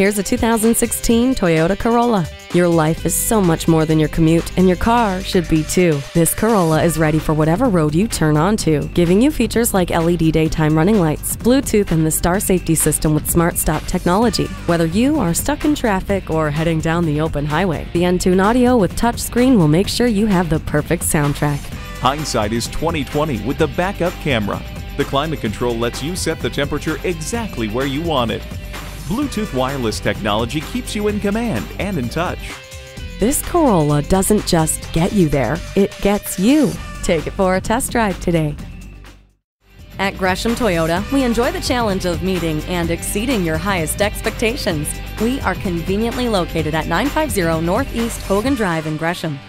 Here's a 2016 Toyota Corolla. Your life is so much more than your commute, and your car should be too. This Corolla is ready for whatever road you turn onto, giving you features like LED daytime running lights, Bluetooth, and the Star Safety System with Smart Stop technology. Whether you are stuck in traffic or heading down the open highway, the Entune Audio with touchscreen will make sure you have the perfect soundtrack. Hindsight is 20/20 with the backup camera. The climate control lets you set the temperature exactly where you want it. Bluetooth wireless technology keeps you in command and in touch. This Corolla doesn't just get you there, it gets you. Take it for a test drive today. At Gresham Toyota, we enjoy the challenge of meeting and exceeding your highest expectations. We are conveniently located at 950 Northeast Hogan Drive in Gresham.